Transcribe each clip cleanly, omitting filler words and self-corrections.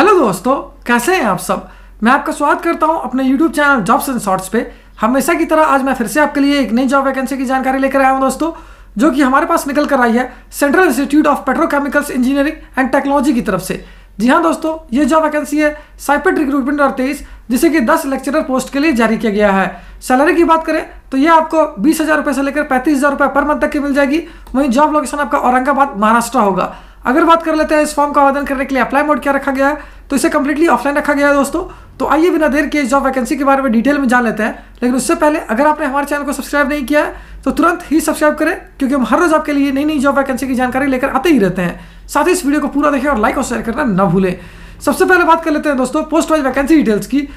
Hello दोस्तों, कैसे हैं आप सब। मैं आपका स्वागत करता हूं अपने YouTube channel jobs and shorts पे। हमेशा की तरह आज मैं फिर से आपके लिए एक नई जॉब वैकेंसी की जानकारी लेकर आया हूं दोस्तों, जो कि हमारे पास निकल कर आई है central institute of petrochemicals engineering and technology की तरफ से। जी हाँ दोस्तों, ये जॉब वैकेंसी है साइपेट रिक्रूटमेंट और 23, जिसे कि 10 लेक्चरर पोस्ट के लिए जारी किया गया है। सैलरी की बात करें तो ये आपको 20,000 रुपये से लेकर 35,000 रुपये पर मंथ तक की मिल जाएगी। वहीं जॉब लोकेशन आपका औरंगाबाद, महाराष्ट्र होगा। अगर बात कर लेते हैं इस फॉर्म का आवेदन करने के लिए अप्लाई मोड क्या रखा गया है, तो इसे कम्प्लीटली ऑफलाइन रखा गया है दोस्तों। तो आइए बिना देर के जॉब वैकेंसी के बारे में डिटेल में जान लेते हैं। लेकिन उससे पहले अगर आपने हमारे चैनल को सब्सक्राइब नहीं किया है तो तुरंत ही सब्सक्राइब करें, क्योंकि हम हर रोज आपके लिए नई नई जॉब वैकेंसी की जानकारी लेकर आते ही रहते हैं। साथ ही इस वीडियो को पूरा देखें और लाइक और शेयर करना ना भूलें। सबसे पहले बात कर लेते हैं दोस्तों पोस्ट वाइज वैकेंसी डिटेल्स की।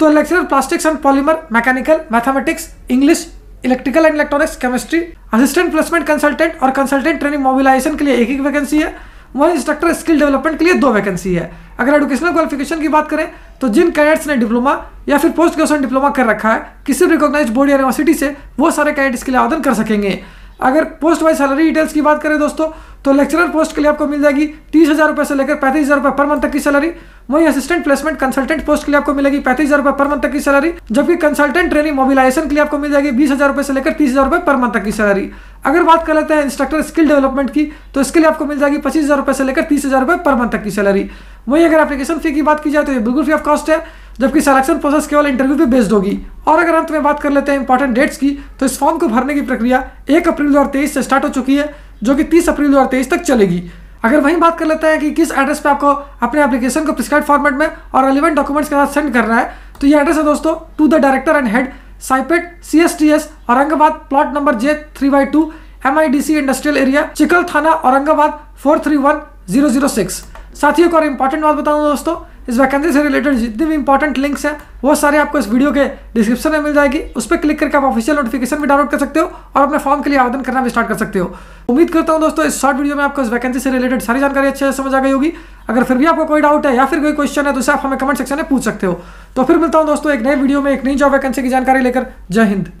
तो lecturer plastics and polymer, mechanical, mathematics, English, electrical and electronics, chemistry, assistant placement consultant और कंसल्टेंट ट्रेनिंग मोबिलाइजेशन के लिए एक वैकेंसी है। वहीं इंस्ट्रक्टर स्किल डेवलपमेंट के लिए 2 वैकेंसी है। अगर एजुकेशनल क्वालिफिकेशन की बात करें तो जिन कैडेट्स ने डिप्लोमा या फिर पोस्ट ग्रेजुएशन डिप्लोमा कर रखा है किसी भी रिकॉग्नाइज्ड बोर्ड या यूनिवर्सिटी से, वो सारे कैडेट इसके लिए आवेदन कर सकेंगे। अगर पोस्ट वाइज सैलरी डिटेल्स की बात करें दोस्तों, तो लेक्चरर पोस्ट के लिए आपको मिल जाएगी 30,000 रुपये से लेकर 35,000 रुपये पर मंथ तक की सैलरी। वहीं असिस्टेंट प्लेसमेंट कंसल्टेंट पोस्ट के लिए आपको मिलेगी 35,000 रुपये पर मंथ तक की सैलरी, जबकि कंसल्टेंट ट्रेनिंग मोबिलाइजेशन के लिए आपको मिल जाएगी 20,000 रुपये से लेकर 30,000 रुपये पर मंथ तक की सैलरी। अगर बात कर लेते हैं इंस्ट्रक्टर स्किल डेवलपमेंट की, तो इसके लिए आपको मिल जाएगी 25,000 रुपये से लेकर 30,000 रुपये पर मंथ तक की सैलरी। वहीं अगर एप्लीकेशन फी की बात की जाए तो ये बिल्कुल फ्री ऑफ कॉस्ट है, जबकि सिलेक्शन प्रोसेस केवल इंटरव्यू पे बेस्ड होगी। और अगर अंत में बात कर लेते हैं इंपॉर्टेंट डेट्स की, तो इस फॉर्म को भरने की प्रक्रिया 1 अप्रैल 2023 से स्टार्ट हो चुकी है, जो कि 30 अप्रैल 2023 तक चलेगी। अगर वहीं बात कर लेते हैं कि किस एड्रेस पे आपको अपने एप्लीकेशन को प्रिस्क्राइब फॉर्मेट में और रेलिवेंट डॉक्यूमेंट्स के साथ सेंड करना है, तो ये एड्रेस है दोस्तों to the director and head CIPET CSTS Aurangabad, plot number J3/2, MIDC industrial area, Chikalthana, Aurangabad 431,006। साथ ही एक और इम्पॉर्टेंट बात बताऊँ दोस्तों, इस वैकेंसी से रिलेटेड जितने भी इंपॉर्टेंट लिंक्स हैं वो सारे आपको इस वीडियो के डिस्क्रिप्शन में मिल जाएगी। उस पर क्लिक करके आप ऑफिशियल नोटिफिकेशन भी डाउनलोड कर सकते हो और अपने फॉर्म के लिए आवेदन करना भी स्टार्ट कर सकते हो। उम्मीद करता हूं दोस्तों इस शॉर्ट वीडियो में आपको इस वैकेंसी से रिलेटेड सारी जानकारी अच्छे से समझ आ गई होगी। अगर फिर भी आपको कोई डाउट है या फिर कोई क्वेश्चन है तो उसे आप हमें कमेंट सेक्शन में पूछ सकते हो। तो फिर मिलता हूँ दोस्तों एक नए वीडियो में एक नई जॉब वैकेंसी की जानकारी लेकर। जय हिंद।